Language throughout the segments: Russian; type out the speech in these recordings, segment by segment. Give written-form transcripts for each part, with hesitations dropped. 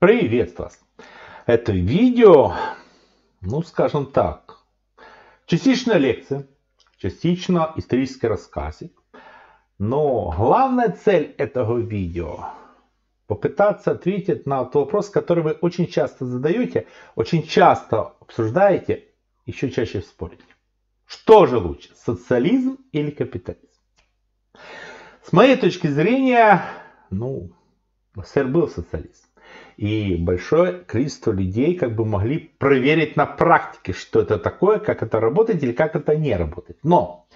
Приветствую вас! Это видео, ну скажем так, частично лекция, частично исторический рассказик. Но главная цель этого видео – попытаться ответить на тот вопрос, который вы очень часто задаете, очень часто обсуждаете, еще чаще спорите. Что же лучше, социализм или капитализм? С моей точки зрения, ну, СССР был социализм. И большое количество людей как бы могли проверить на практике, что это такое, как это работает или как это не работает. Но,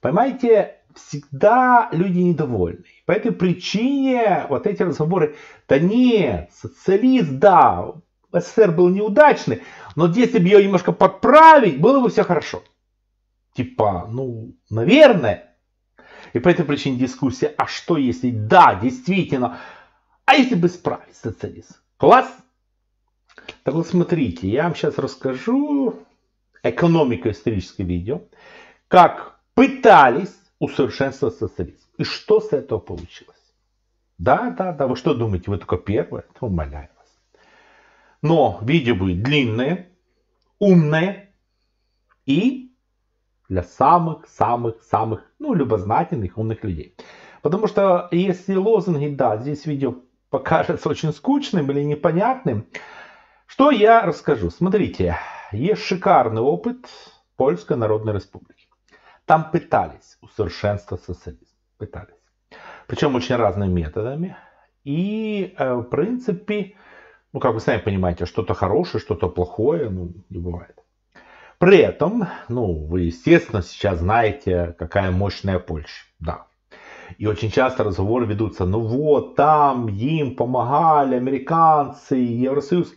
понимаете, всегда люди недовольны. По этой причине вот эти разговоры, да нет, социализм, да, СССР был неудачный, но если бы ее немножко подправить, было бы все хорошо. Типа, ну, наверное. И по этой причине дискуссия, а что если, да, действительно, а если бы исправить социализм? Класс! Так вот смотрите, я вам сейчас расскажу экономико-историческое видео, как пытались усовершенствовать социализм. И что с этого получилось? Да, вы что думаете, вы только первое? Умоляю вас. Но видео будет длинное, умное и для самых-самых-самых, ну, любознательных, умных людей. Потому что если лозунги, да, здесь видео покажется очень скучным или непонятным. Что я расскажу? Смотрите, есть шикарный опыт Польской Народной Республики. Там пытались усовершенствовать социализм. Пытались. Причем очень разными методами. И, в принципе, ну, как вы сами понимаете, что-то хорошее, что-то плохое, ну, не бывает. При этом, ну, вы, естественно, сейчас знаете, какая мощная Польша. Да. И очень часто разговоры ведутся, ну вот, там им помогали американцы, Евросоюз.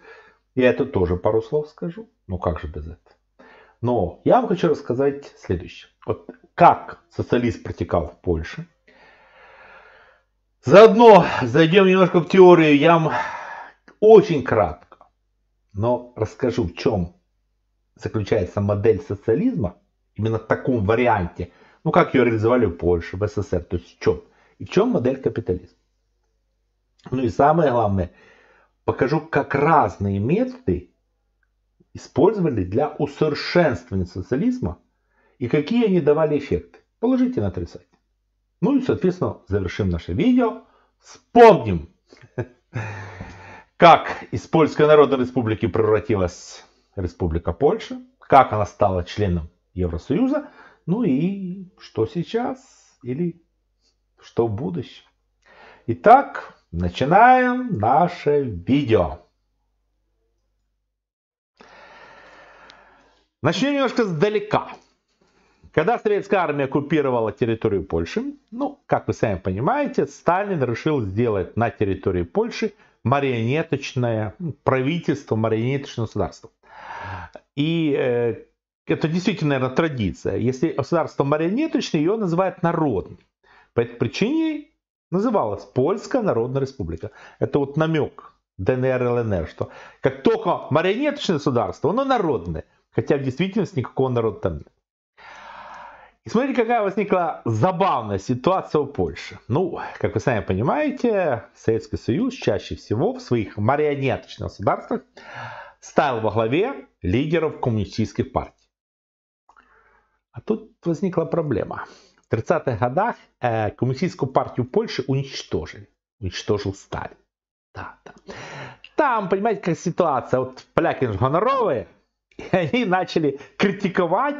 Я это тоже пару слов скажу, ну как же без этого. Но я вам хочу рассказать следующее. Вот как социализм протекал в Польше. Заодно зайдем немножко в теорию, я вам очень кратко, но расскажу, в чем заключается модель социализма, именно в таком варианте. Ну, как ее реализовали в Польше, в СССР, то есть в чем? И в чем модель капитализма? Ну и самое главное, покажу, как разные методы использовали для усовершенствования социализма и какие они давали эффекты. Положительно, отрицательно. Ну и, соответственно, завершим наше видео. Вспомним, как из Польской Народной Республики превратилась Республика Польша, как она стала членом Евросоюза. Ну и что сейчас или что в будущем. Итак, начинаем наше видео. Начнем немножко сдалека. Когда советская армия оккупировала территорию Польши, ну, как вы сами понимаете, Сталин решил сделать на территории Польши марионеточное правительство, марионеточное государство. И это действительно, наверное, традиция. Если государство марионеточное, ее называют народным. По этой причине называлась Польская Народная Республика. Это вот намек ДНР и ЛНР, что как только марионеточное государство, оно народное. Хотя в действительности никакого народа там нет. И смотрите, какая возникла забавная ситуация у Польши. Ну, как вы сами понимаете, Советский Союз чаще всего в своих марионеточных государствах ставил во главе лидеров коммунистических партий. А тут возникла проблема. В 30-х годах коммунистическую партию Польши уничтожили. Уничтожил Сталин. Да. Там, понимаете, какая ситуация. Вот поляки же гоноровые. И они начали критиковать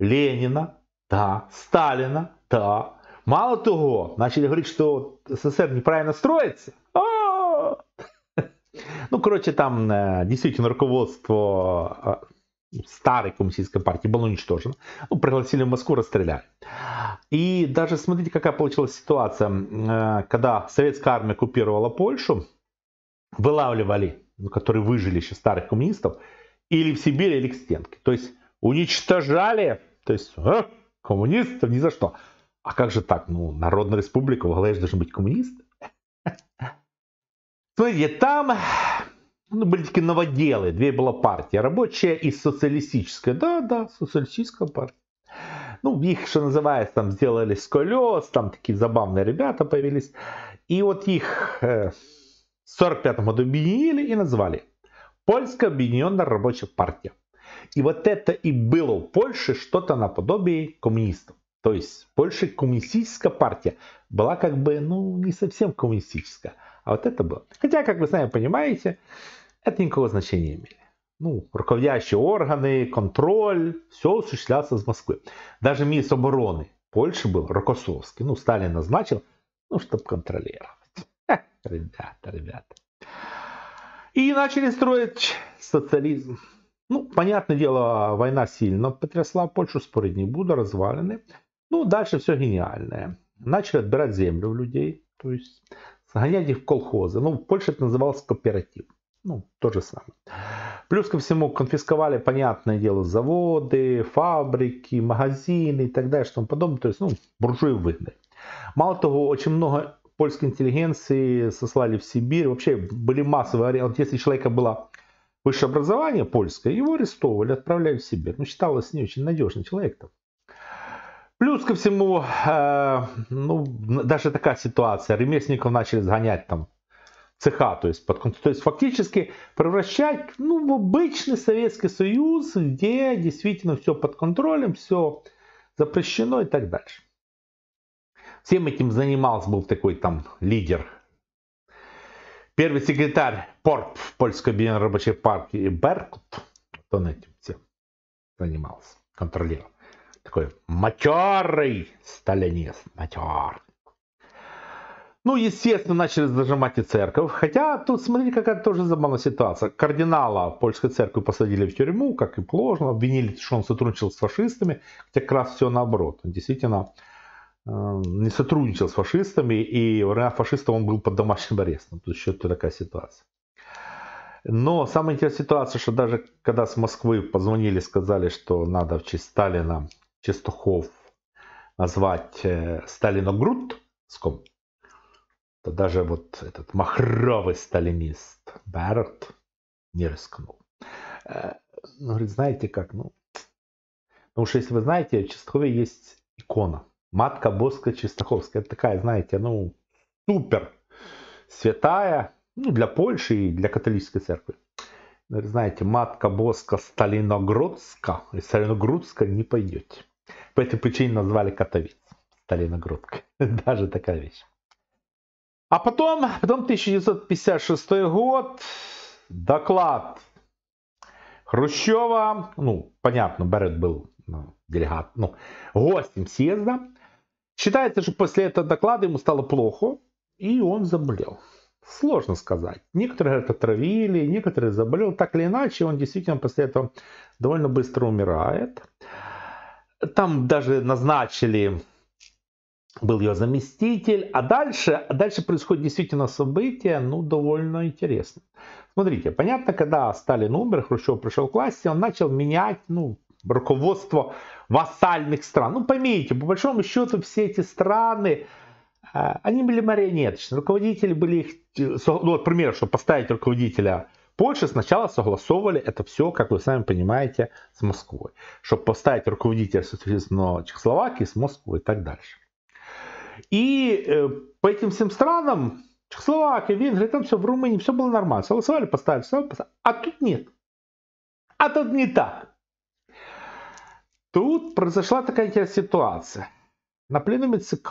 Ленина, да, Сталина, да. Мало того, начали говорить, что СССР неправильно строится. Ну, короче, там действительно руководство старой коммунистической партии было уничтожено. Ну, пригласили в Москву, расстреляли. И даже смотрите, какая получилась ситуация. Когда советская армия оккупировала Польшу, вылавливали, которые выжили еще старых коммунистов, или в Сибирь, или к стенке. То есть уничтожали, то есть коммунистов ни за что. А как же так? Ну, Народная Республика, в голове же должны быть коммунисты. Смотрите, там... Ну, были такие новоделы, две была партии, рабочая и социалистическая. Да, социалистическая партия. Ну, их, что называется, там сделали с колес, там такие забавные ребята появились. И вот их В 1945 году объединили и назвали Польская Объединенная Рабочая Партия. И вот это и было у Польши что-то наподобие коммунистов. То есть Польша коммунистическая партия была как бы, ну, не совсем коммунистическая. А вот это было. Хотя, как вы сами понимаете, это никакого значения не имели. Ну, руководящие органы, контроль, все осуществлялся из Москвы. Даже министр обороны Польши был Роkossowski. Ну, Сталин назначил, ну, чтобы контролировать. Ребята. И начали строить социализм. Ну, понятное дело, война сильно потрясла Польшу, спорить не буду, развалины. Ну, дальше все гениальное. Начали отбирать землю у людей, то есть сгонять их в колхозы. Ну, в Польше это называлось кооператив. Ну, то же самое. Плюс ко всему конфисковали, понятное дело, заводы, фабрики, магазины и так далее, что тому подобное. То есть, ну, буржуев выгнали. Мало того, очень много польской интеллигенции сослали в Сибирь. Вообще были массовые арены. Если у человека было высшее образование польское, его арестовывали, отправляли в Сибирь. Ну, считалось не очень надежный человек-то. Плюс ко всему, ну, даже такая ситуация. Ремесленников начали сгонять там цеха, то есть, то есть фактически превращать, ну, в обычный Советский Союз, где действительно все под контролем, все запрещено и так дальше. Всем этим занимался, был такой там лидер. Первый секретарь ПОРП, Польской Объединенной Рабочей партии, Беркут, он этим всем занимался, контролировал. Такой матерый сталинист, матерый. Ну, естественно, начали зажимать и церковь. Хотя, тут смотрите, какая тоже забавная ситуация. Кардинала польской церкви посадили в тюрьму, как и положено. Обвинили, что он сотрудничал с фашистами. Хотя как раз все наоборот. Он действительно не сотрудничал с фашистами. И во время фашистов он был под домашним арестом. Тут еще такая ситуация. Но самая интересная ситуация, что даже когда с Москвы позвонили, сказали, что надо в честь Сталина Częstochów назвать Сталиногрудском, то даже вот этот махровый сталинист Бэрот не рискнул. Он говорит, знаете как, ну, потому что если вы знаете, в Częstochowie есть икона. Матка Боска Częstochowska. Это такая, знаете, ну, супер святая, ну, для Польши и для католической церкви. Он говорит, знаете, Матка Боска Сталиногрудска, и Сталиногрудска не пойдете. По этой причине назвали Катовиц Сталиногрудка. Даже такая вещь. А потом 1956 год, доклад Хрущева, ну, понятно, Берет был делегат, ну, гостем съезда. Считается, что после этого доклада ему стало плохо, и он заболел. Сложно сказать. Некоторые, говорят, отравили, некоторые заболел. Так или иначе, он действительно после этого довольно быстро умирает. Там даже назначили... Был ее заместитель. А дальше происходит действительно событие, ну, довольно интересно. Смотрите, понятно, когда Сталин умер, Хрущев пришел к власти, он начал менять, ну, руководство вассальных стран. Ну, поймите, по большому счету все эти страны, они были марионеточные. Руководители были их... Ну, вот, к примеру, чтобы поставить руководителя Польши, сначала согласовывали это все, как вы сами понимаете, с Москвой. Чтобы поставить руководителя, соответственно, Чехословакии с Москвой и так дальше. И по этим всем странам, Чехословакия, Венгрия, там все, в Румынии все было нормально. Согласовали, поставили, а тут нет. А тут не так. Тут произошла такая интересная ситуация. На пленуме ЦК,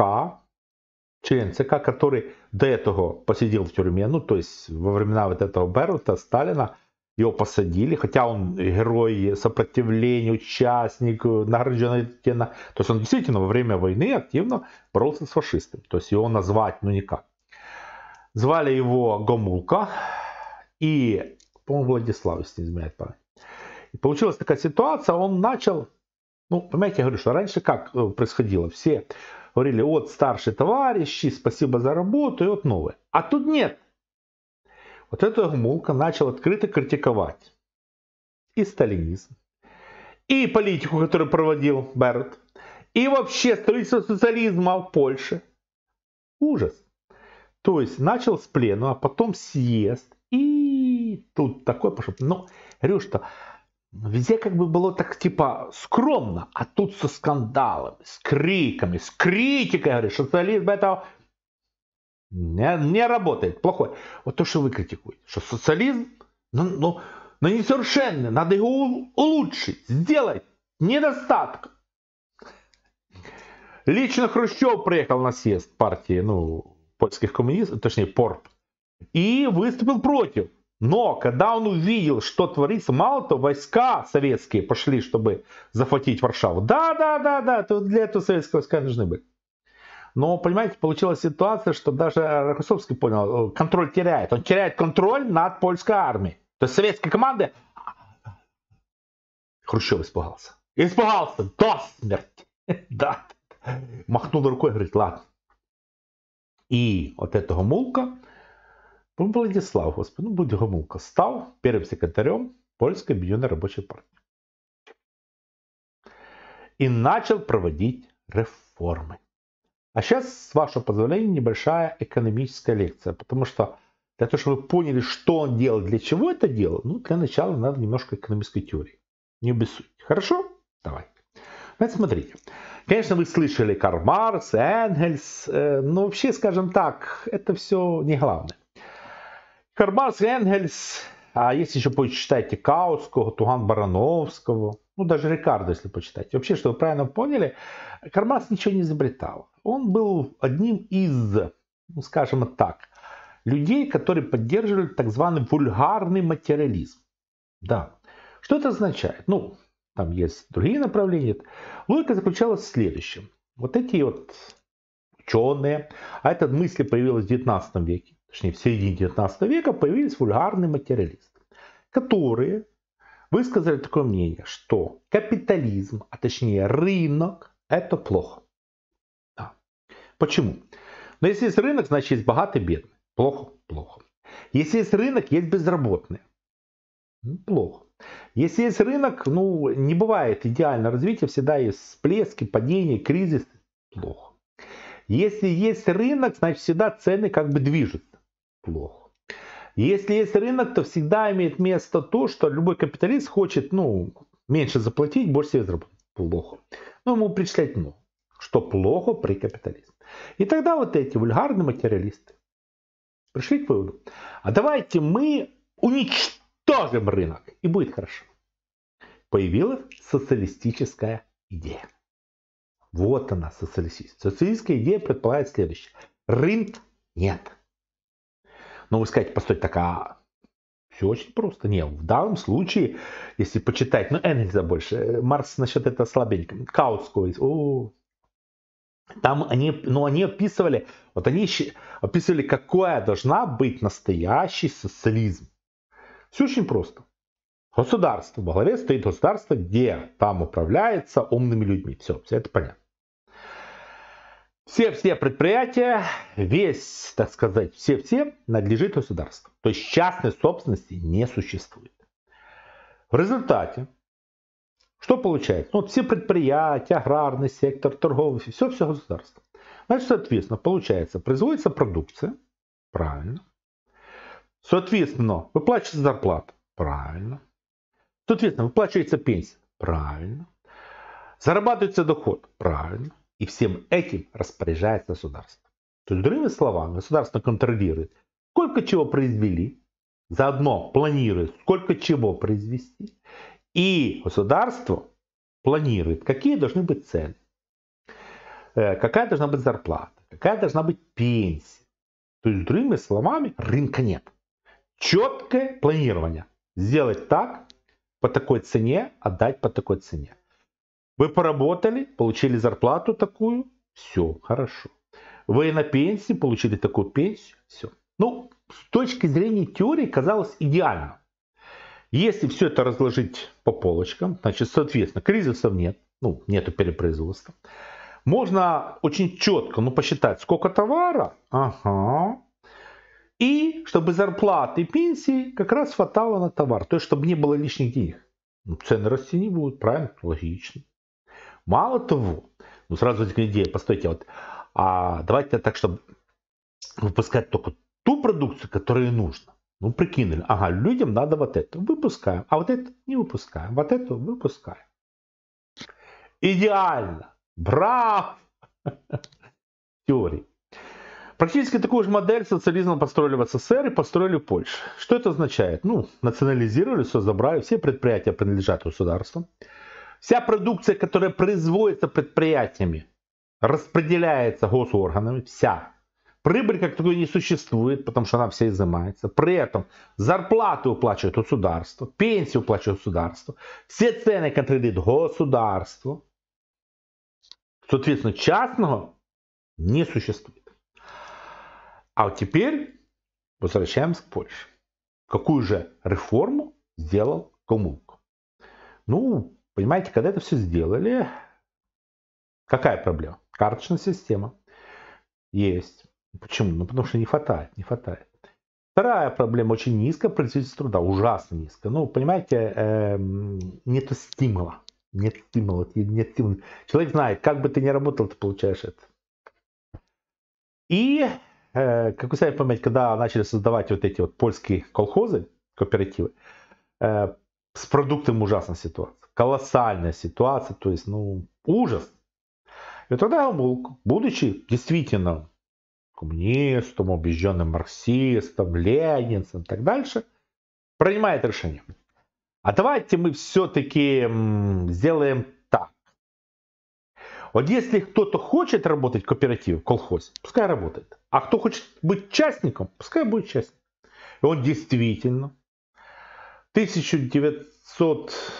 член ЦК, который до этого посидел в тюрьме, ну, то есть во времена вот этого Берута, Сталина, его посадили, хотя он герой сопротивления, участник, награжденный. То есть он действительно во время войны активно боролся с фашистами. То есть его назвать, ну, никак. Звали его Гомулка и, по-моему, Владислав, если не изменяет память. И получилась такая ситуация, он начал, ну, понимаете, я говорю, что раньше как происходило? Все говорили, вот старшие товарищи, спасибо за работу, и вот новые. А тут нет. Вот эту Гомулка начал открыто критиковать и сталинизм, и политику, которую проводил Берут, и вообще строительство социализма в Польше. Ужас. То есть начал с плену, а потом съезд. И тут такой пошел. Ну, говорю, что везде как бы было так типа скромно, а тут со скандалами, с криками, с критикой. Говорю, социализм это Не работает, плохой. Вот то, что вы критикуете, что социализм, но несовершенный, надо его улучшить, сделать, недостаток. Лично Хрущев приехал на съезд партии, польских коммунистов, точнее ПОРП, и выступил против. Но когда он увидел, что творится, мало того, войска советские пошли, чтобы захватить Варшаву. Да, для этого советские войска нужны были. Но, понимаете, получилась ситуация, что даже Роkossowski понял, контроль теряет. Он теряет контроль над польской армией. То есть советские команды... Хрущев испугался. Испугался до смерти. Да. Махнул рукой и говорит, ладно. И вот эта Гомулка, Владислав, господи, будет Гомулка, стал первым секретарем Польской объединенной рабочей партии. И начал проводить реформы. А сейчас, с вашего позволения, небольшая экономическая лекция. Потому что, для того, чтобы вы поняли, что он делал, для чего это делал, для начала надо немножко экономической теории. Не обессудьте. Хорошо? Давайте. Значит, смотрите. Конечно, вы слышали Карл Маркс, Энгельс, но вообще, скажем так, это все не главное. Карл Маркс, Энгельс, а если еще почитаете Каутского, Туган-Барановского, даже Рикардо, если почитаете. Вообще, что вы правильно поняли, Карл Маркс ничего не изобретал. Он был одним из, скажем так, людей, которые поддерживали так званый вульгарный материализм. Да. Что это означает? Там есть другие направления. Логика заключалась в следующем. Вот эти ученые, а эта мысль появилась в 19 веке, точнее в середине 19 века появились вульгарные материалисты, которые высказали такое мнение, что капитализм, а точнее рынок, это плохо. Да. Почему? Но если есть рынок, значит есть богатый и бедный. Плохо, плохо. Если есть рынок, есть безработные. Плохо. Если есть рынок, не бывает идеального развития, всегда есть всплески, падения, кризис. Плохо. Если есть рынок, значит всегда цены как бы движутся. Плохо. Если есть рынок, то всегда имеет место то, что любой капиталист хочет, меньше заплатить, больше себе заработать. Плохо. Ему причислять много. Что плохо при капитализме. И тогда вот эти вульгарные материалисты пришли к выводу. А давайте мы уничтожим рынок, и будет хорошо. Появилась социалистическая идея. Вот она, социалистическая. Социалистическая идея предполагает следующее. Рынка нет. Но вы скажете, постой, так, все очень просто. Нет, в данном случае, если почитать, Энгельса больше, Маркс насчет этого слабенько, Каутского, там они описывали, какая должна быть настоящий социализм. Все очень просто. Государство. Во главе стоит государство, где там управляется умными людьми. Все это понятно. Все предприятия, все надлежит государству. То есть частной собственности не существует. В результате, что получается? Все предприятия, аграрный сектор, торговый, все государство. Значит, соответственно, получается, производится продукция. Правильно. Соответственно, выплачивается зарплата. Правильно. Соответственно, выплачивается пенсия. Правильно. Зарабатывается доход. Правильно. И всем этим распоряжается государство. То есть, другими словами, государство контролирует, сколько чего произвели, заодно планирует, сколько чего произвести. И государство планирует, какие должны быть цены, какая должна быть зарплата, какая должна быть пенсия. То есть, другими словами, рынка нет. Четкое планирование. Сделать так, по такой цене, отдать по такой цене. Вы поработали, получили зарплату такую, все, хорошо. Вы на пенсии, получили такую пенсию, все. С точки зрения теории казалось идеально. Если все это разложить по полочкам, значит, соответственно, кризисов нет, нету перепроизводства. Можно очень четко, посчитать, сколько товара, и чтобы зарплаты и пенсии как раз хватало на товар. То есть, чтобы не было лишних денег. Цены расти не будут, правильно? Логично. Мало того, сразу возникла идея, постойте, давайте так, чтобы выпускать только ту продукцию, которая нужна. Прикинули, людям надо вот это. Выпускаем, а вот это не выпускаем. Вот это выпускаем. Идеально. Брав! Теории. Практически такую же модель социализма построили в СССР и построили в Польше. Что это означает? Ну, национализировали, все забрали, все предприятия принадлежат государству. Вся продукция, которая производится предприятиями, распределяется госорганами, вся. Прибыль как такой не существует, потому что она вся изымается. При этом зарплаты уплачивает государство, пенсию уплачивает государство, все цены контролирует государство. Соответственно, частного не существует. А вот теперь возвращаемся к Польше. Какую же реформу сделал Гомулка? Ну, понимаете, когда это все сделали, какая проблема? Карточная система есть. Почему? Ну, потому что не хватает, не хватает. Вторая проблема, очень низкая производительность труда, ужасно низкая. Ну, понимаете, нет стимула. Нет стимула, нет стимула. Человек знает, как бы ты ни работал, ты получаешь это. И... Как вы сами помните, когда начали создавать вот эти вот польские колхозы, кооперативы, с продуктом ужасная ситуация, колоссальная ситуация, то есть, ну, ужас. И тогда Гомулка, будучи действительно коммунистом, убежденным марксистом, ленинцем и так дальше, принимает решение. А давайте мы все-таки сделаем так. Вот если кто-то хочет работать в кооперативе, в колхозе, пускай работает. А кто хочет быть частником, пускай будет частником. И он действительно 1900,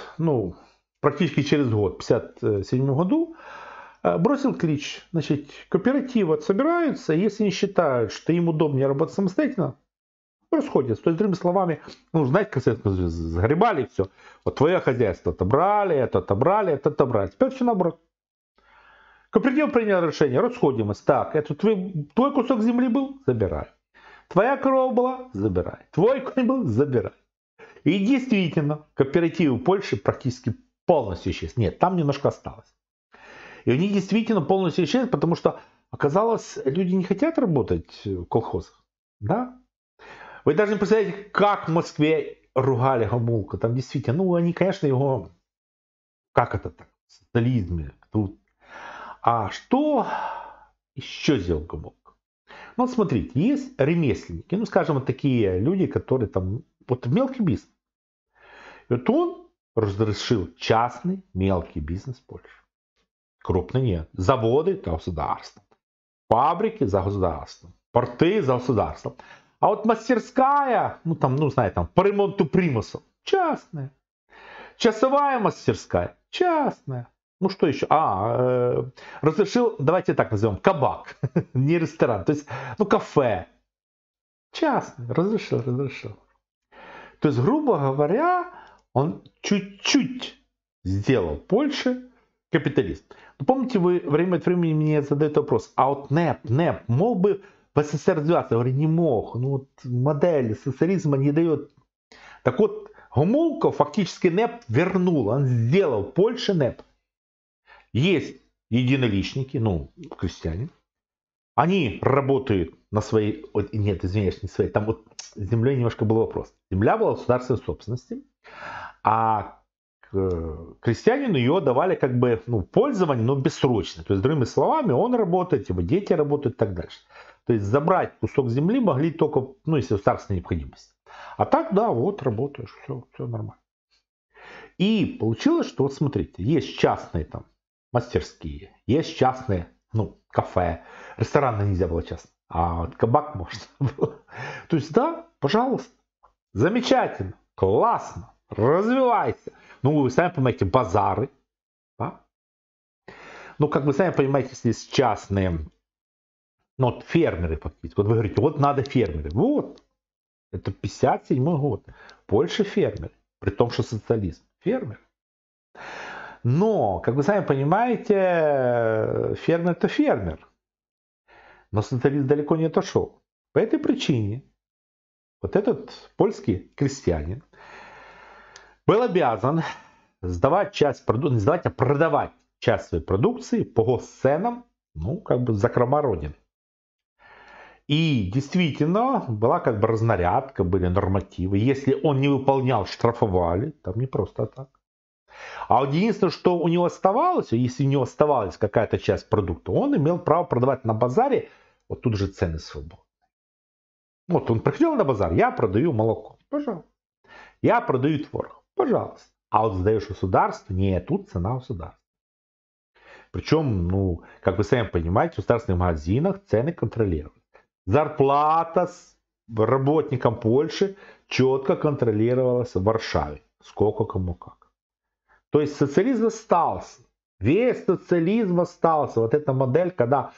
практически через год, в 1957 году, бросил клич. Значит, кооперативы собираются, если не считают, что им удобнее работать самостоятельно, расходятся. То есть, другими словами, ну, знаете, как загребали все. Вот твое хозяйство отобрали, это отобрали, это отобрали. Теперь все наоборот. Кооператив принял решение, расходимость. Так, это твой кусок земли был? Забирай. Твоя корова была? Забирай. Твой конь был? Забирай. И действительно, кооперативы Польши практически полностью исчез. Нет, там немножко осталось. И они действительно полностью исчез, потому что оказалось, люди не хотят работать в колхозах. Да? Вы даже не представляете, как в Москве ругали Гомулку. Там действительно, ну они, конечно, его... Как это так? В социализме. Тут... А что еще сделал Гомулка? Ну, смотрите, есть ремесленники, ну, скажем, вот такие люди, которые там, вот мелкий бизнес. И вот он разрешил частный мелкий бизнес в Польше. Крупный нет. Заводы за государством, фабрики за государством, порты за государством. А вот мастерская, ну, там, ну, знаете, там, по ремонту примусов, частная. Часовая мастерская, частная. Ну что еще? Разрешил, давайте так назовем, кабак, не ресторан, то есть, ну, кафе. Частный, разрешил. То есть, грубо говоря, он чуть-чуть сделал Польше капиталист. Ну, помните, вы время от времени мне задаете вопрос, а вот НЭП, мог бы в СССР развиваться? Я говорю, не мог, ну, вот модель социализма не дает. Так вот, Гомулка фактически НЭП вернул, он сделал Польше НЭП. Есть единоличники, ну, крестьяне. Они работают на своей... Нет, извиняюсь, не своей. Там вот с землей немножко был вопрос. Земля была в государственной собственности. А крестьянину ее давали как бы, ну, пользование, но бессрочно. То есть, другими словами, он работает, его дети работают и так дальше. То есть, забрать кусок земли могли только, ну, если государственная необходимость. А так, да, вот, работаешь, все нормально. И получилось, что, вот смотрите, есть частные там мастерские, есть частные, ну, кафе, рестораны нельзя было частно, а вот кабак можно было. То есть, да, пожалуйста, замечательно, классно, развивайся. Ну, вы сами понимаете, базары, да? Ну, как вы сами понимаете, здесь частные, ну, вот фермеры фактически. Вот вы говорите, вот надо фермеры. Вот, это 1957 год, Польша фермеры, при том, что социализм, фермеры. Но, как вы сами понимаете, фермер это фермер. Но социализм далеко не отошел. По этой причине вот этот польский крестьянин был обязан сдавать часть продукции, не сдавать, а продавать часть своей продукции по госценам, ну, как бы закрома родины. И действительно была как бы разнарядка, были нормативы. Если он не выполнял, штрафовали, там не просто так. А вот единственное, что у него оставалось, если у него оставалась какая-то часть продукта, он имел право продавать на базаре Вот тут же цены свободные. Вот он приходил на базар, я продаю молоко, пожалуйста. Я продаю творог, пожалуйста. А вот сдаешь государству, нет, тут цена государства. Причем, ну, как вы сами понимаете, в государственных магазинах цены контролируют. Зарплата работникам Польши четко контролировалась в Варшаве. Сколько, кому, как. То есть социализм остался. Весь социализм остался. Вот эта модель, когда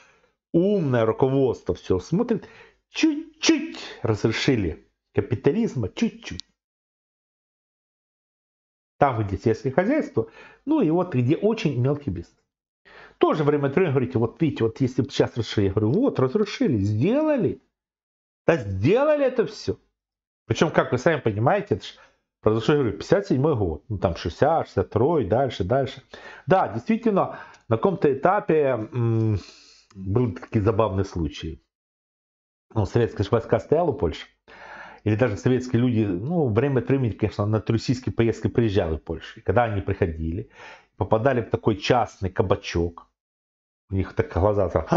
умное руководство все смотрит, чуть-чуть разрешили капитализма, чуть-чуть. Там, где сельское хозяйство, ну и вот где очень мелкий бизнес. Тоже время от времени говорите, вот видите, вот если бы сейчас разрешили, я говорю, вот разрушили, сделали. Да сделали это все. Причем, как вы сами понимаете, это же произошло, я говорю, 57-й год, ну там 60, 62, дальше. Да, действительно, на каком-то этапе были такие забавные случаи. Ну, советская войска стояла в Польше. Или даже советские люди, ну, время от времени, конечно, на туристические поездки приезжали в Польшу. И когда они приходили, попадали в такой частный кабачок. У них так глаза там.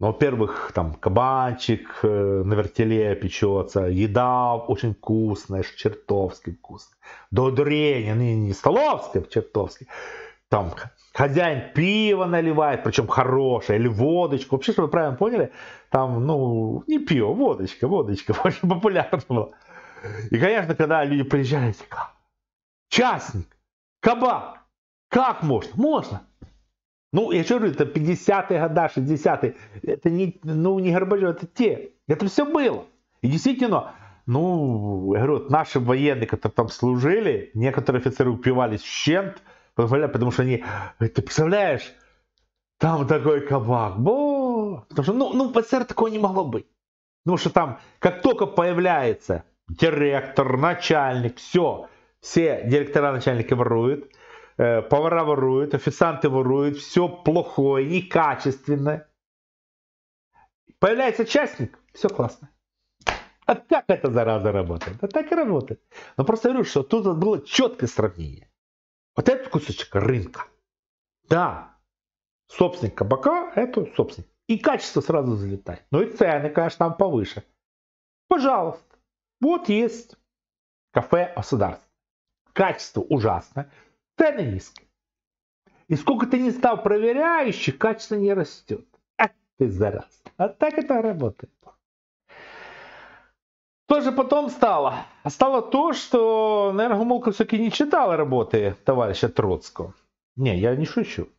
Ну, во-первых, там кабанчик на вертеле печется, еда очень вкусная, чертовски вкусная. До удрения, не столовская, чертовски. Там хозяин пиво наливает, причем хорошее, или водочку. Вообще, чтобы вы правильно поняли, там, ну, не пиво, водочка, очень популярно было. И, конечно, когда люди приезжали, частник, кабак. Как можно? Можно. Ну, я же говорю, это 50-е года, 60-е. Это не, ну, не Горбачев, это те. Это все было. И действительно, ну, я говорю, вот наши военные, которые там служили, некоторые офицеры упивались в щент, потому что они, ты представляешь, там такой кабак. Бо! Потому что, ну, в СССР такого не могло быть. Потому что там, как только появляется директор, начальник, все директора, начальники воруют. Повара воруют, официанты воруют, все плохое, некачественное. Появляется частник, все классно. А как эта зараза работает? А так и работает. Но просто говорю, что тут было четкое сравнение. Вот этот кусочек рынка. Да, собственник кабака, это собственник. И качество сразу залетает. Ну и цены, конечно, там повыше. Пожалуйста. Вот есть кафе государства. Качество ужасное. Цены низкие. И сколько ты не стал проверяющих, качество не растет. Ах ты, зараза. А так это работает. Что же потом стало? А стало то, что, наверное, Гомулка все-таки не читала работы товарища Троцкого. Не, я не шучу.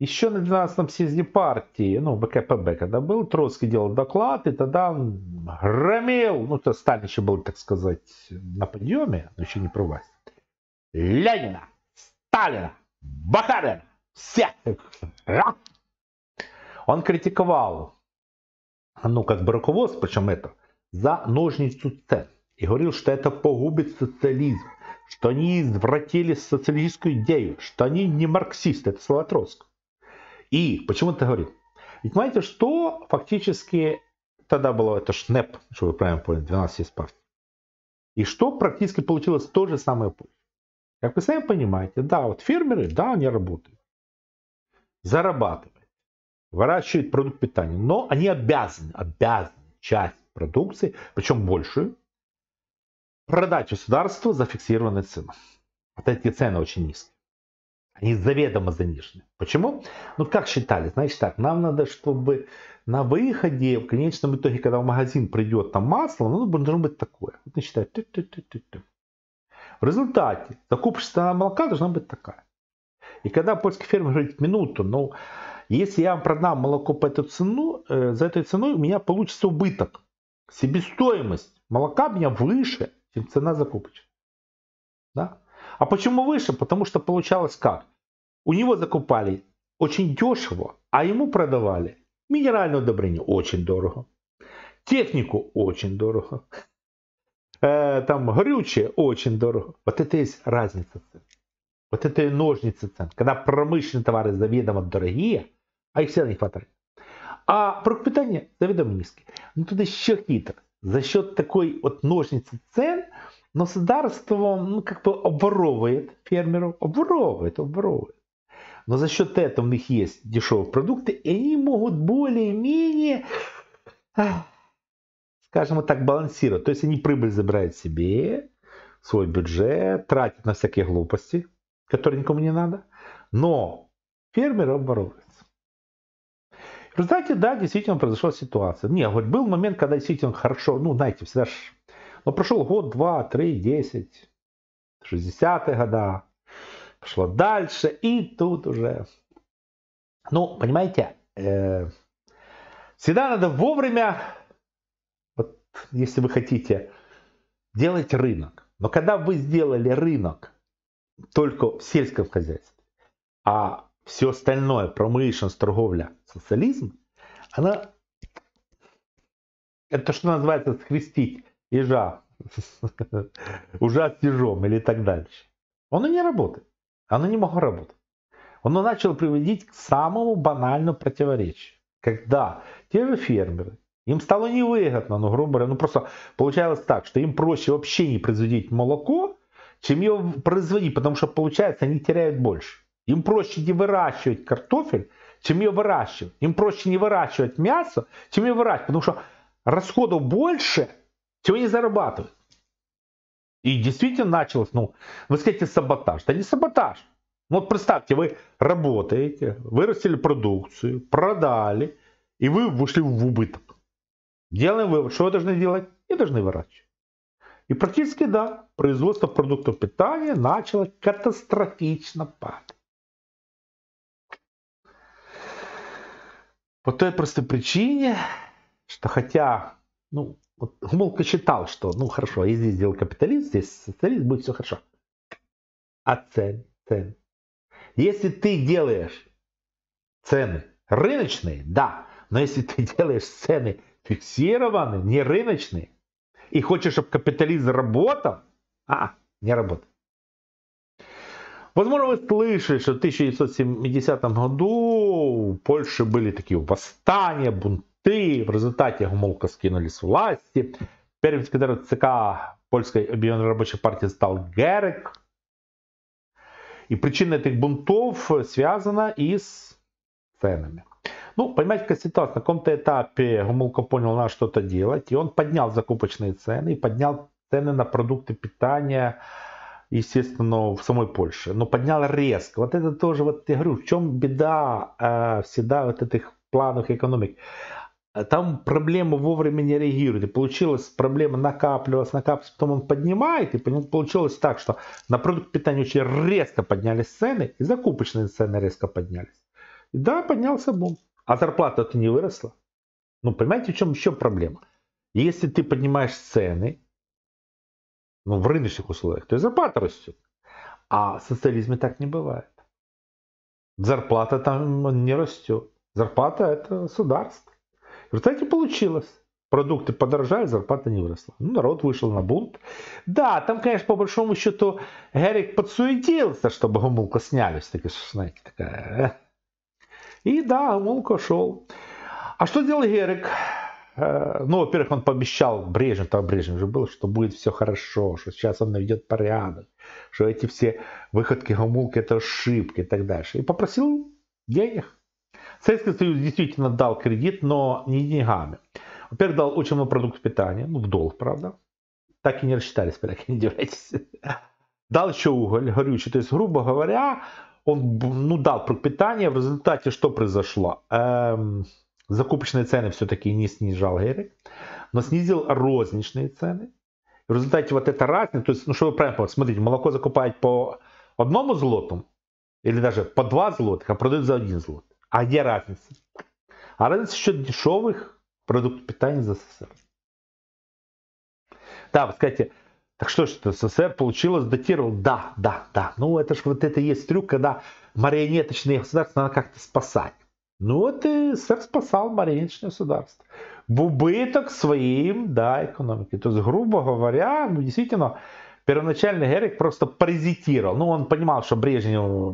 Еще на 12-м съезде партии, ну, ВКПБ, когда был, Троцкий делал доклад, и тогда он громил, ну, то Сталин еще был, так сказать, на подъеме, но еще не про власть. Ленина! Сталина, Бахарина, всех. Он критиковал, ну, как бы руководство, причем это, за ножницу цен. И говорил, что это погубит социализм, что они извратили социалистическую идею, что они не марксисты, это слова Троцкого. И почему это говорил? Ведь понимаете, что фактически тогда было это ШНЭП, что вы правильно поняли, 12 из партии. И что практически получилось то же самое. Как вы сами понимаете, да, вот фермеры, да, они работают, зарабатывают, выращивают продукт питания, но они обязаны часть продукции, причем большую, продать государству за фиксированную цену. Вот эти цены очень низкие, они заведомо занижены. Почему? Ну, как считали, значит так, нам надо, чтобы на выходе, в конечном итоге, когда в магазин придет там масло, ну, должно быть такое. Вот они считают, в результате закупочная цена молока должна быть такая. И когда польский фермер говорит, минуту, но если я вам продам молоко по эту цену, за этой ценой у меня получится убыток. Себестоимость молока у меня выше, чем цена закупочная. Да? А почему выше? Потому что получалось как? У него закупали очень дешево, а ему продавали минеральное удобрение очень дорого, технику очень дорого. Там горючее очень дорого. Вот это и есть разница цен. Вот это и ножницы цен. Когда промышленные товары заведомо дорогие, а их всегда не хватает. А продукт питания заведомо низкий. Ну тут еще хитро. За счет такой вот ножницы цен, но государство, ну, как бы обворовывает фермеров. Обворовывает. Но за счет этого у них есть дешевые продукты, и они могут более-менее, скажем так, балансировать. То есть они прибыль забирают себе, свой бюджет, тратят на всякие глупости, которые никому не надо. Но фермеры обворовываются. В результате, да, действительно произошла ситуация. Не, вот был момент, когда действительно хорошо, ну, знаете, всегда же, но прошел год, два, три, 10, 60-е года. Пошло дальше, и тут уже... Ну, понимаете, всегда надо вовремя, вот, если вы хотите, делать рынок. Но когда вы сделали рынок только в сельском хозяйстве, а все остальное, промышленность, торговля, социализм, она... Это то, что называется схрестить ежа, ужа с ежом или так дальше. Оно не работает. Оно не могло работать. Оно начало приводить к самому банальному противоречию. Когда те же фермеры, им стало невыгодно, ну, грубо говоря, ну, просто получалось так, что им проще вообще не производить молоко, чем его производить, потому что, получается, они теряют больше. Им проще не выращивать картофель, чем ее выращивать. Им проще не выращивать мясо, чем ее выращивать, потому что расходов больше, чем они зарабатывают. И действительно началось, ну, вы скажете, саботаж. Да не саботаж. Вот представьте, вы работаете, вырастили продукцию, продали, и вы вышли в убыток. Делаем вывод, что вы должны делать? Не должны выращивать. И практически, да, производство продуктов питания начало катастрофично падать. По той простой причине, что хотя, ну, вот Гомулка считал, что, ну хорошо, я здесь делал капитализм, здесь социализм, будет все хорошо. А цены. Если ты делаешь цены рыночные, да, но если ты делаешь цены фиксированные, не рыночные, и хочешь, чтобы капитализм работал, не работает. Возможно, вы слышали, что в 1970 году в Польше были такие восстания, бунты. В результате Гомулка скинули с власти. Первым секретарем ЦК Польской объединенной рабочей партии стал Герек. И причина этих бунтов связана и с ценами. Ну, понимаете, какая ситуация. На каком-то этапе Гомулка понял, надо что-то делать. И он поднял закупочные цены. И поднял цены на продукты питания, естественно, в самой Польше. Но поднял резко. Вот это тоже, вот я говорю, в чем беда всегда вот этих планов экономик. Там проблема вовремя не реагирует. И получилась проблема, накапливалась, потом он поднимает. И получилось так, что на продукт питания очень резко поднялись цены. И закупочные цены резко поднялись. И да, поднялся бум. А зарплата-то не выросла. Ну, понимаете, в чем еще проблема? Если ты поднимаешь цены, ну, в рыночных условиях, то и зарплата растет. А в социализме так не бывает. Зарплата там не растет. Зарплата — это государство. В результате получилось. Продукты подорожали, зарплата не выросла. Ну, народ вышел на бунт. Да, там, конечно, по большому счету Герек подсуетился, чтобы Гомулка сняли. Все-таки, знаете, такая... И да, Гомулка шел. А что делал Герек? Ну, во-первых, он пообещал Брежневу, там Брежнев уже был, что будет все хорошо, что сейчас он наведет порядок, что эти все выходки Гомулки — это ошибки и так дальше. И попросил денег. Советский Союз действительно дал кредит, но не деньгами. Во-первых, дал очень много продуктов питания, ну, в долг, правда. Так и не рассчитались, поляки, не удивляйтесь. Дал еще уголь, горючий. То есть, грубо говоря, он, ну, дал пропитание. В результате что произошло? Закупочные цены все-таки не снижал Герек, но снизил розничные цены. В результате вот эта разница, то есть, ну, что вы правильно понимаете, смотрите, молоко закупают по 1 злоту, или даже по 2 злотых, а продают за 1 злот. А где разница? А разница еще дешевых продуктов питания из СССР. Да, вы скажете, так что ж это СССР получилось, датировал? Да. Ну это же вот это есть трюк, когда марионеточные государства надо как-то спасать. Ну вот и СССР спасал марионеточное государство. В убыток своим, да, экономики. То есть, грубо говоря, ну действительно... Первоначально Герек просто паразитировал. Ну, он понимал, что Брежнев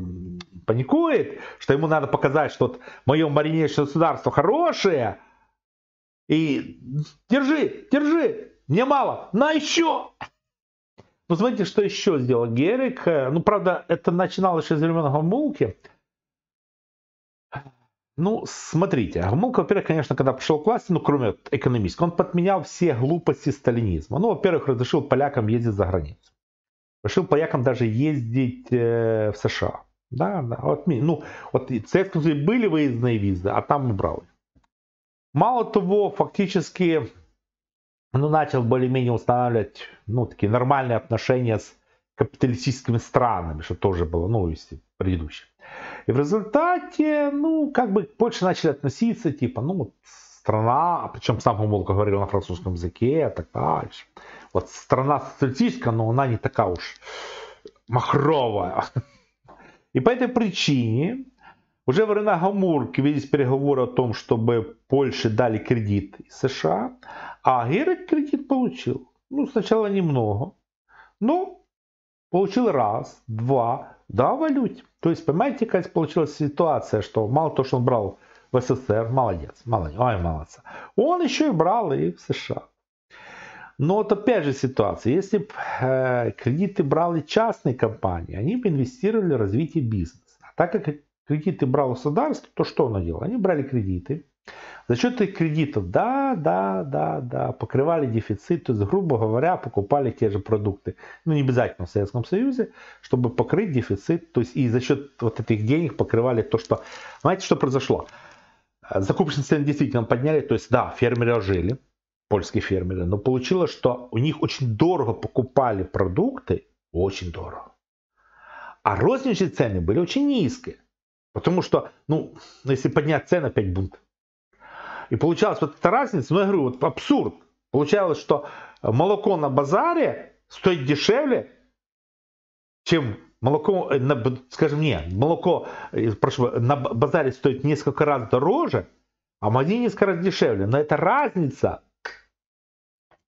паникует, что ему надо показать, что вот мое марионеточное государство хорошее. И держи, мне мало, на еще. Ну, смотрите, что еще сделал Герек. Ну, правда, это начиналось еще с времен Гомулки. Ну, смотрите, Гомулка, во-первых, конечно, когда пришел к власти, ну, кроме экономистов, он подменял все глупости сталинизма. Ну, во-первых, разрешил полякам ездить за границу. Решил полякам даже ездить в США. Да, вот, ну, вот в Советском Союзе были выездные визы, а там убрали. Мало того, фактически, ну, начал более-менее устанавливать, ну, такие нормальные отношения с капиталистическими странами, что тоже было, ну, если предыдущих. И в результате, ну, как бы больше начали относиться, типа, ну, вот страна, причем сам Гомулка говорил на французском языке, так дальше. Вот страна социалистическая, но она не такая уж махровая. И по этой причине уже во время Гомулки велись переговоры о том, чтобы Польше дали кредит из США, а Герек кредит получил. Ну, сначала немного, но получил раз, два, да, валюте. То есть, понимаете, как получилась ситуация, что мало того, что он брал в СССР, молодец, молодец. Он еще и брал и в США. Но вот опять же ситуация, если бы кредиты брали частные компании, они бы инвестировали в развитие бизнеса. А так как кредиты брало государство, то что оно делало? Они брали кредиты. За счет этих кредитов, покрывали дефицит, то есть, грубо говоря, покупали те же продукты, ну не обязательно в Советском Союзе, чтобы покрыть дефицит, то есть и за счет вот этих денег покрывали то, что, знаете, что произошло? Закупочные цены действительно подняли, то есть, да, фермеры ожили, польские фермеры, но получилось, что у них очень дорого покупали продукты, очень дорого, а розничные цены были очень низкие, потому что, ну, если поднять цены, опять бунт. И получалась вот эта разница, ну я говорю, вот абсурд. Получалось, что молоко на базаре стоит дешевле, чем молоко, скажем, молоко, прошу, на базаре стоит несколько раз дороже, а в магазине несколько раз дешевле. Но эта разница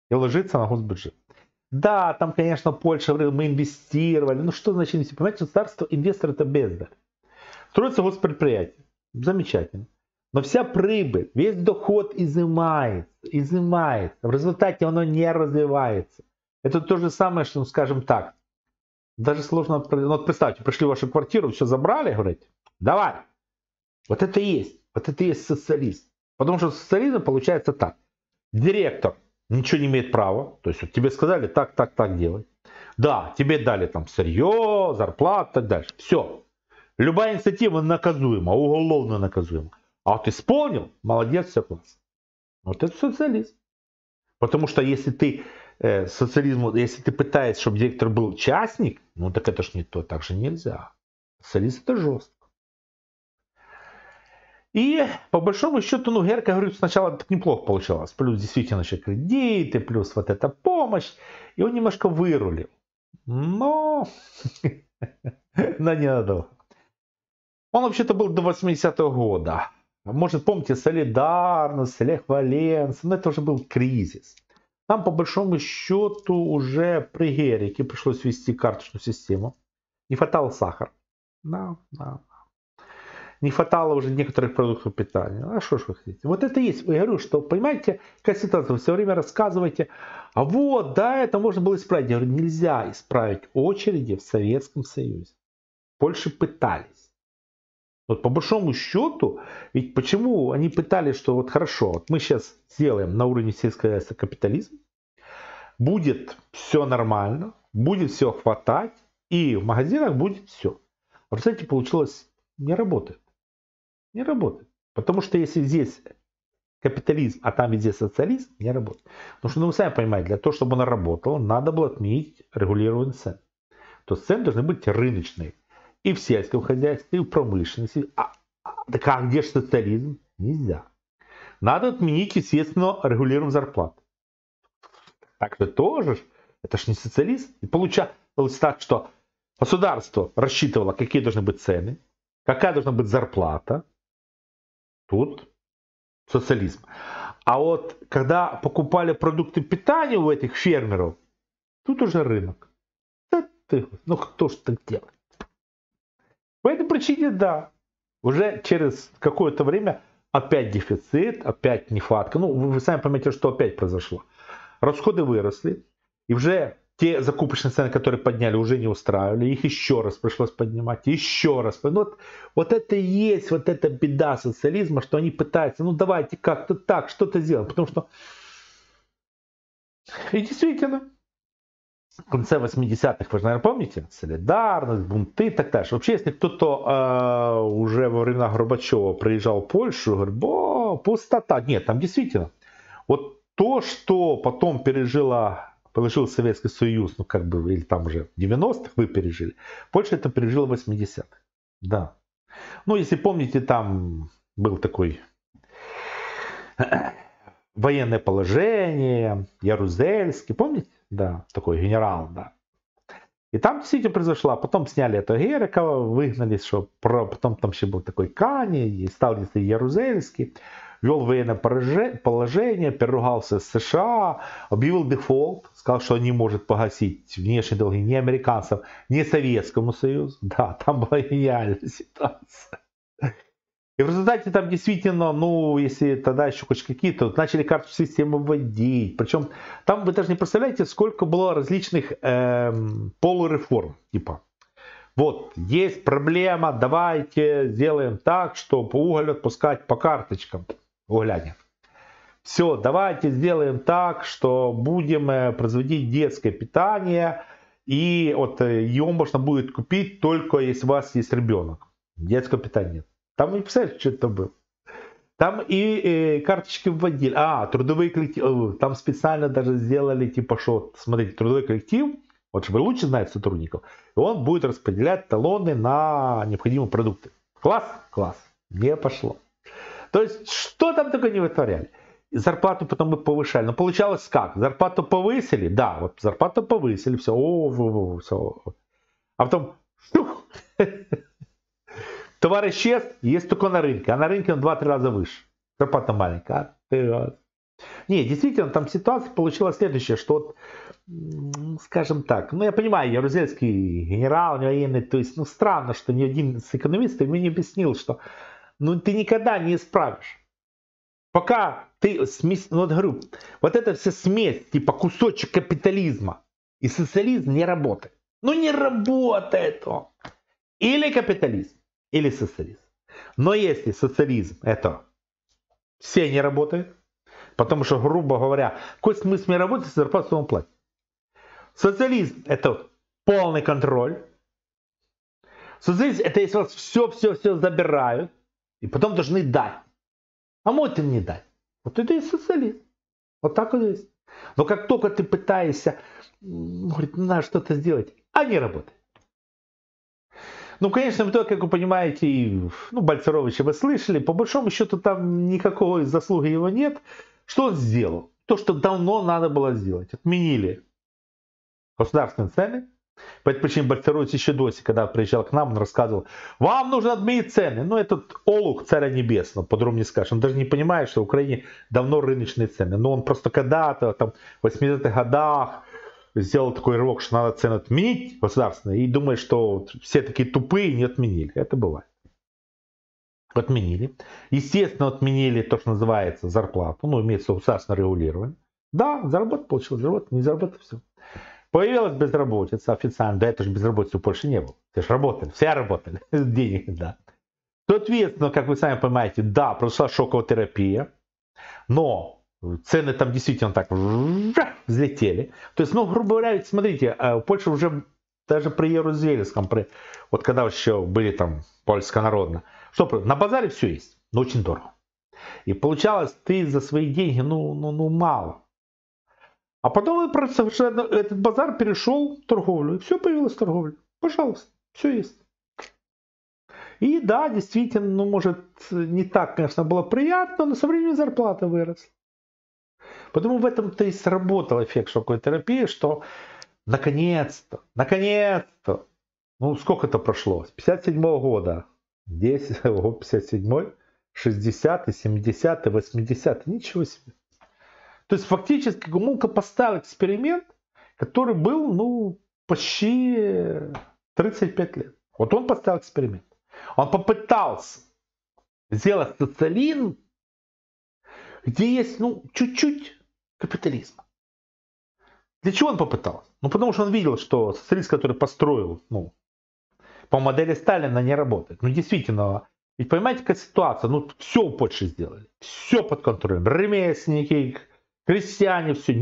и ложится на госбюджет. Да, там, конечно, Польша, мы инвестировали. Ну что значит инвестировать? Понимаете, государство инвестор это бездарь. Строится госпредприятие. Замечательно. Но вся прибыль, весь доход изымается. В результате оно не развивается. Это то же самое, что, ну, скажем так, даже сложно... Ну, вот представьте, пришли в вашу квартиру, все забрали, говорите, давай. Вот это и есть социализм. Потому что социализм получается так. Директор ничего не имеет права. То есть вот тебе сказали так делай. Да, тебе дали там сырье, зарплату, так дальше. Все. Любая инициатива наказуема, уголовно наказуема. А вот исполнил, молодец, все классно. Вот это социализм. Потому что если ты социализм, если ты пытаешься, чтобы директор был частник, ну так это ж не то, так же нельзя. Социализм это жестко. И по большому счету, ну Герка, говорю, сначала так неплохо получалось. Плюс действительно еще кредиты, плюс вот эта помощь. И он немножко вырулил. Но ненадолго. Он вообще-то был до 80-го года. Может, помните, Солидарность, Лех Валенса, но это уже был кризис. Там, по большому счету, уже при Герике пришлось ввести карточную систему. Не хватало сахара. Не хватало уже некоторых продуктов питания. А что ж вы хотите? Вот это и есть. Я говорю, что, понимаете, какая ситуация, вы все время рассказываете, а вот, да, это можно было исправить. Я говорю, нельзя исправить очереди в Советском Союзе. Польши пытались. Вот по большому счету, ведь почему они пытались, что вот хорошо, вот мы сейчас сделаем на уровне сельского хозяйства капитализм, будет все нормально, будет все хватать, и в магазинах будет все. А, кстати, получилось, не работает. Потому что если здесь капитализм, а там везде социализм, не работает. Потому что, ну вы сами понимаете, для того, чтобы она работала, надо было отменить регулирование цен. То есть цены должны быть рыночные. И в сельском хозяйстве, и в промышленности. А где же социализм? Нельзя. Надо отменить, естественно, регулируем зарплату. Так же тоже, это же не социализм. И получалось так, что государство рассчитывало, какие должны быть цены, какая должна быть зарплата. Тут социализм. А вот когда покупали продукты питания у этих фермеров, тут уже рынок. Ну кто же так делает? По этой причине, да, уже через какое-то время опять дефицит, опять нехватка. Ну, вы сами понимаете, что опять произошло. Расходы выросли, и уже Те закупочные цены, которые подняли, уже не устраивали. Их еще раз пришлось поднимать, еще раз. Вот это и есть вот эта беда социализма, что они пытаются, ну давайте как-то так, что-то сделаем. Потому что, и действительно, в конце 80-х, вы же, наверное, помните, солидарность, бунты и так далее. Вообще, если кто-то уже во времена Горбачева приезжал в Польшу, говорит, о, пустота. Нет, там действительно, вот то, что потом пережил Советский Союз, ну как бы, или там уже 90-х вы пережили. Польша это пережила в 80-х. Да. Ну, если помните, там был такой военное положение, Ярузельский, помните? Да, такой генерал, да. И там действительно произошло, потом сняли этого Герека, выгнали, что потом там еще был такой Кани, и стал Ярузельский. Вел военное положение, переругался с США, объявил дефолт, сказал, что не может погасить внешние долги ни американцам, ни Советскому Союзу. Да, там была гениальная ситуация. И в результате там действительно, ну, если тогда еще хоть какие-то, вот, начали карту системы вводить. Причем там вы даже не представляете, сколько было различных полуреформ. Типа, вот, есть проблема, давайте сделаем так, чтобы уголь отпускать по карточкам. Угля нет. Все, давайте сделаем так, что будем производить детское питание, и вот его можно будет купить только если у вас есть ребенок. Детского питания нет. Там вы не представляете, что это было. Там и карточки вводили. А, трудовые коллективы. Там специально даже сделали, типа, что, смотрите, трудовой коллектив, вот чтобы лучше знать сотрудников, и он будет распределять талоны на необходимые продукты. Класс? Класс. Не пошло. То есть, что там такое не вытворяли? Зарплату потом мы повышали. Но получалось как? Зарплату повысили? Да, вот зарплату повысили, все. Все. А потом, штух, товар исчез, есть только на рынке. А на рынке он 2-3 раза выше. Зарплата маленькая. Не, действительно, там ситуация получилась следующая, что, скажем так, ну я понимаю, Ярузельский генерал, военный, то есть, ну странно, что ни один из экономистов мне не объяснил, что, ну ты никогда не исправишь. Пока ты, смесь, ну вот говорю, вот это все смесь, типа кусочек капитализма и социализм не работает. Ну не работает он. Или капитализм, или социализм. Но если социализм, это все не работают. Потому что, грубо говоря, какой смысл мне работать, если зарплату вам платят? Социализм – это полный контроль. Социализм – это если вас все забирают, и потом должны дать. А может им не дать. Вот это и социализм. Вот так вот есть. Но как только ты пытаешься, говорит, надо что-то сделать, а не работает. Ну, конечно, в итоге, как вы понимаете, ну, Бальцеровича вы слышали, по большому счету там никакого заслуги его нет. Что он сделал? То, что давно надо было сделать. Отменили государственные цены. По этой причине Бальцерович еще до сих, когда приезжал к нам, он рассказывал, вам нужно отменить цены. Ну, этот олух царя небесного, подробнее скажешь. Он даже не понимает, что в Украине давно рыночные цены. Но он просто когда-то, там, в 80-х годах сделал такой рывок, что надо цены отменить государственные. И думает, что все такие тупые не отменили. Это бывает. Отменили. Естественно, отменили то, что называется зарплату. Ну, имеется государственное регулирование. Да, заработать получилось, заработать, не заработать, все. Появилась безработица официально. Да, это же безработицы в Польше не было. Все же работали, все работали. Денег, да. Соответственно, как вы сами понимаете, да, произошла шоковая терапия. Но цены там действительно так взлетели. То есть, ну, грубо говоря, смотрите, в Польше уже даже при Ярузельском, вот когда еще были там польско народно, что на базаре все есть, но очень дорого. И получалось, ты за свои деньги, ну мало. А потом этот базар перешел в торговлю, и все появилась торговля. Пожалуйста, все есть. И да, действительно, ну, может, не так, конечно, было приятно, но со временем зарплата выросла. Потому в этом-то и сработал эффект шоковой терапии, что наконец-то, наконец-то, ну сколько это прошло? С 57-го года, 10, 57-й, 60-й, 70-й, 80-й, ничего себе. То есть фактически Гомулка поставил эксперимент, который был, ну, почти 35 лет. Вот он поставил эксперимент. Он попытался сделать социализм, где есть, ну, чуть-чуть капитализма. Для чего он попытался? Ну, потому что он видел, что социалист, который построил, ну, по модели Сталина не работает. Ну, действительно, ведь понимаете, какая ситуация? Ну, все в Польше сделали. Все под контролем. Ремесленники, крестьяне, все.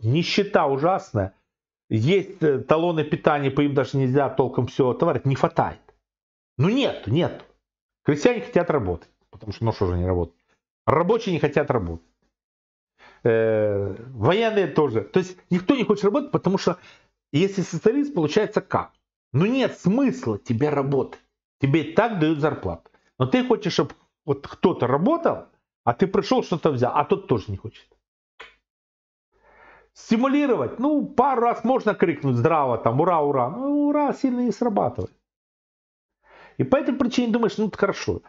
Нищета ужасная. Есть талоны питания, по им даже нельзя толком все товарить. Не хватает. Ну, нет. Крестьяне хотят работать. Потому что, ну, что же они работают? Рабочие не хотят работать. Военные тоже. То есть, никто не хочет работать, потому что, если социалист, получается как? Ну, нет смысла тебе работать. Тебе и так дают зарплату. Но ты хочешь, чтобы вот кто-то работал, а ты пришел, что-то взял, а тот тоже не хочет. Стимулировать. Ну, пару раз можно крикнуть здраво, там, ура, ура. Ну, ура сильно не срабатывает. И по этой причине думаешь, ну, это хорошо.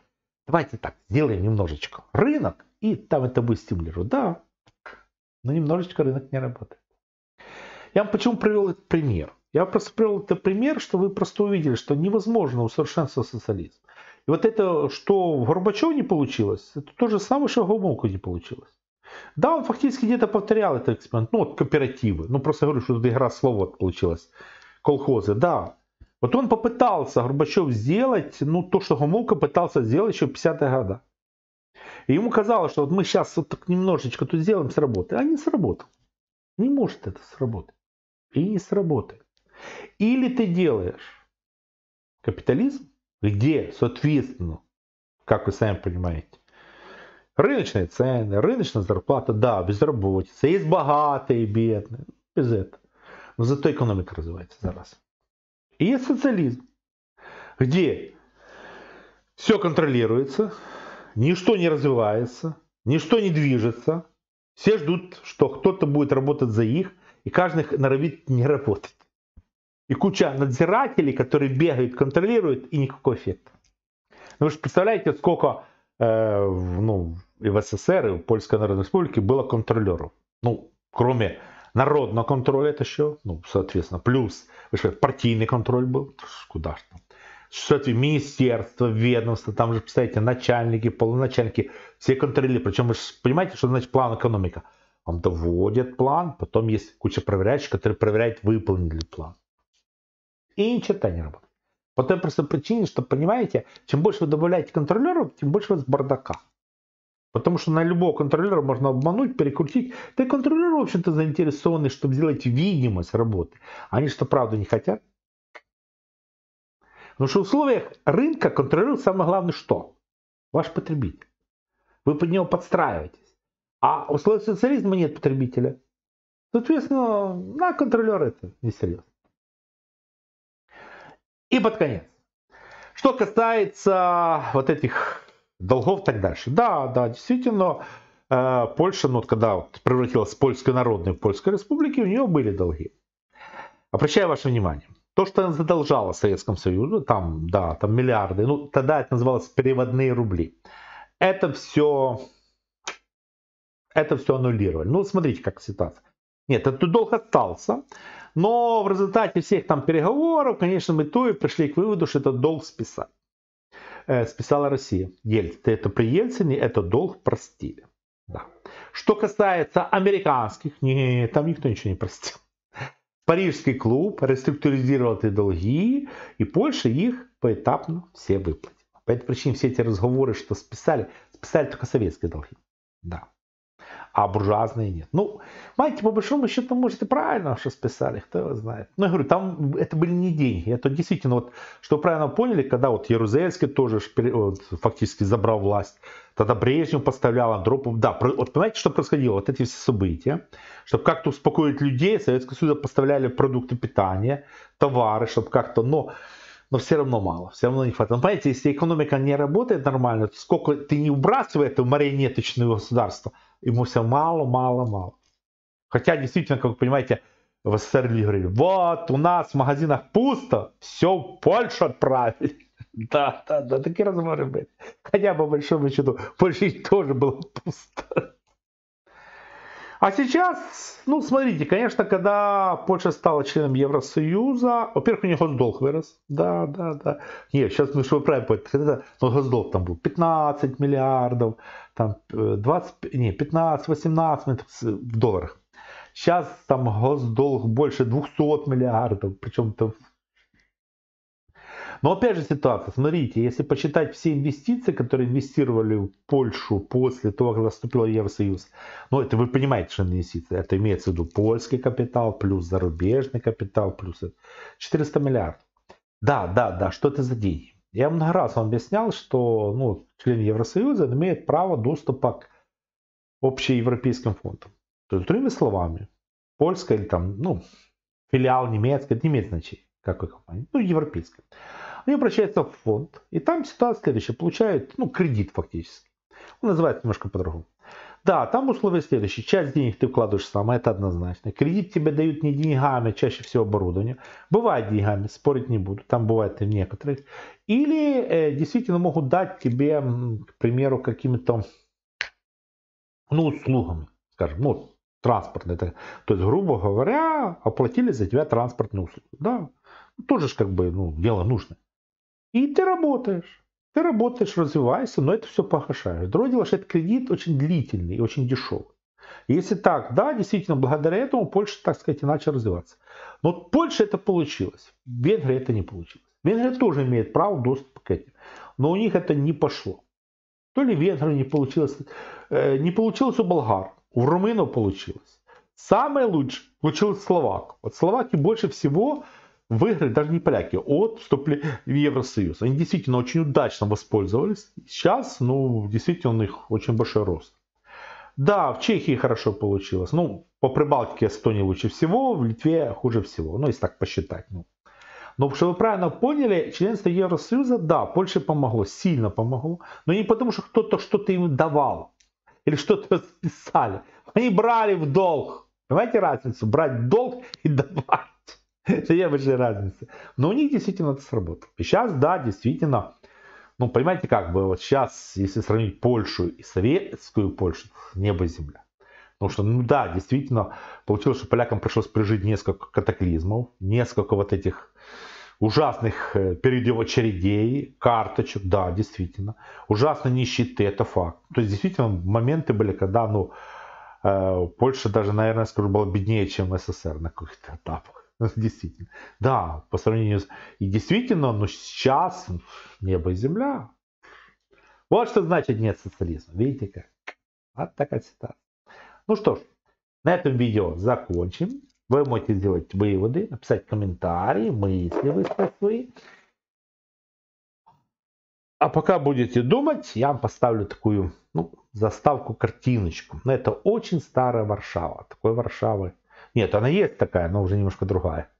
Давайте так, сделаем немножечко рынок, и там это будет стимулировать. Да, но немножечко рынок не работает. Я вам почему привел этот пример? Я просто привел этот пример, что вы просто увидели, что невозможно усовершенствовать социализм. И вот это, что в Горбачеве не получилось, это то же самое, что в Гомулке не получилось. Да, он фактически где-то повторял этот эксперимент. Ну, вот кооперативы. Ну, просто говорю, что тут игра слов вот получилась. Колхозы, да. Вот он попытался, Горбачев, сделать, ну, то, что Гомулка пытался сделать еще в 50-е годы. И ему казалось, что вот мы сейчас вот так немножечко тут сделаем, сработает. А не сработал. Не может это сработать. И не сработает. Или ты делаешь капитализм, где, соответственно, как вы сами понимаете, рыночные цены, рыночная зарплата, да, безработица, есть богатые, бедные, без этого. Но зато экономика развивается за раз. И есть социализм, где все контролируется, ничто не развивается, ничто не движется, все ждут, что кто-то будет работать за них, и каждый норовит не работать. И куча надзирателей, которые бегают, контролируют, и никакого эффекта. Ну, вы же представляете, сколько ну, и в СССР, и в Польской Народной Республике было контролеров. Ну, кроме народного контроля, это еще, ну, соответственно, плюс партийный контроль был. Куда же там? Соответственно, министерство, ведомство, там же, представляете, начальники, полуначальники, все контролируют. Причем вы же понимаете, что значит план экономика? Вам доводят план, потом есть куча проверяющих, которые проверяют, выполнили план. И ничего-то не работает. По той простой причине, что, понимаете, чем больше вы добавляете контролеров, тем больше у вас бардака. Потому что на любого контролера можно обмануть, перекрутить. Да и контролеры, в общем-то, заинтересованы, чтобы сделать видимость работы. Они что, правда, не хотят? Потому что в условиях рынка контролирует самое главное что? Ваш потребитель. Вы под него подстраиваетесь. А в условиях социализма нет потребителя. Соответственно, на контролера это несерьезно. И под конец. Что касается вот этих долгов и так дальше. Да, действительно, Польша, ну, когда превратилась в Польской Народной в Польской Республике, у нее были долги. Обращаю ваше внимание. То, что она задолжала Советскому Союзу, там, да, там миллиарды, ну, тогда это называлось переводные рубли. Это все аннулировали. Ну, смотрите, как ситуация. Нет, этот долг остался. Но в результате всех там переговоров, конечно, мы то и пришли к выводу, что этот долг списали. Списала Россия. Это при Ельцине этот долг простили. Да. Что касается американских, там никто ничего не простил. Парижский клуб реструктуризировал эти долги, и Польша их поэтапно все выплатила. По этой причине все эти разговоры, что списали только советские долги. Да. А буржуазные нет. Ну, знаете, по большому счету, можете правильно, что списали, кто его знает. Ну, я говорю, там это были не деньги. Это действительно, вот, что правильно поняли, когда вот Яруzelski тоже фактически забрал власть, тогда Брежнев поставлял, Андропов. Да, вот понимаете, что происходило? Вот эти все события, чтобы как-то успокоить людей, Советский Союз поставляли продукты питания, товары, чтобы как-то, но все равно мало, все равно не хватает. Но, понимаете, если экономика не работает нормально, то сколько ты не выбрасывай это в марионеточное государство, ему все мало. Хотя, действительно, как вы понимаете, в СССР люди говорили, вот у нас в магазинах пусто, все в Польшу отправили. Да, такие разговоры были. Хотя, по большому счету, в Польше тоже было пусто. А сейчас, ну, смотрите, конечно, когда Польша стала членом Евросоюза, во-первых, у нее госдолг вырос. Да. Нет, сейчас мы что правильно, но госдолг там был 15 миллиардов, там 20, не, 15, 18 в долларах. Сейчас там госдолг больше 200 миллиардов, причем-то... Но опять же ситуация, смотрите, если посчитать все инвестиции, которые инвестировали в Польшу после того, как наступил Евросоюз, ну это вы понимаете, что инвестиции, это имеется в виду польский капитал, плюс зарубежный капитал, плюс 400 миллиардов. Да, что это за деньги? Я много раз вам объяснял, что ну, член Евросоюза имеет право доступа к общеевропейским фондам. То есть, другими словами, польская или там, ну, филиал немецкая, это не имеет значения, какой компании, ну, европейская. Они обращаются в фонд, и там ситуация следующая, получают, ну, кредит фактически. Он называется немножко по-другому. Да, там условия следующие. Часть денег ты вкладываешь сам, это однозначно. Кредит тебе дают не деньгами, чаще всего оборудование. Бывает деньгами, спорить не буду, там бывает и в некоторых. Или действительно могут дать тебе, к примеру, какими-то, ну, услугами, скажем, ну, транспортные. То есть, грубо говоря, оплатили за тебя транспортную услугу. Да, тоже ж как бы, ну, дело нужно. И ты работаешь. Ты работаешь, развиваешься, но это все погашаешь. Другое дело, что этот кредит очень длительный и очень дешевый. Если так, да, действительно, благодаря этому Польша, так сказать, иначе развиваться. Но вот Польша это получилось, в Венгрии это не получилось. Венгрия тоже имеет право доступа к этим, но у них это не пошло. То ли в Венгрии не получилось у болгар, у румынов получилось. Самое лучшее получилось словак. Вот словаки больше всего... выиграли даже не поляки от вступления в Евросоюз. Они действительно очень удачно воспользовались. Сейчас, ну, действительно, у них очень большой рост. Да, в Чехии хорошо получилось. Ну, по Прибалтике Эстонии лучше всего, в Литве хуже всего. Ну, если так посчитать. Ну. Но, чтобы вы правильно поняли, членство Евросоюза, да, Польше помогло, сильно помогло. Но не потому, что кто-то что-то им давал. Или что-то списали. Они брали в долг. Понимаете разницу? Брать долг и давать. Это я большая разница. Но у них действительно это сработало. И сейчас, да, действительно, ну, понимаете, как бы, вот сейчас, если сравнить Польшу и советскую Польшу, небо и земля. Потому что, ну да, действительно, получилось, что полякам пришлось пережить несколько катаклизмов, несколько вот этих ужасных периодов очередей, карточек, да, действительно. Ужасной нищеты, это факт. То есть, действительно, моменты были, когда, ну, Польша даже, наверное, скажу, была беднее, чем СССР на каких-то этапах. Действительно. Да, по сравнению с... И действительно, но сейчас небо и земля. Вот что значит нет социализма. Видите как? Вот такая цитата. Ну что ж, на этом видео закончим. Вы можете сделать выводы, написать комментарии, мысли высказать свои. А пока будете думать, я вам поставлю такую, ну, заставку, картиночку. Но это очень старая Варшава. Такой Варшавы. Нет, она есть такая, но уже немножко другая.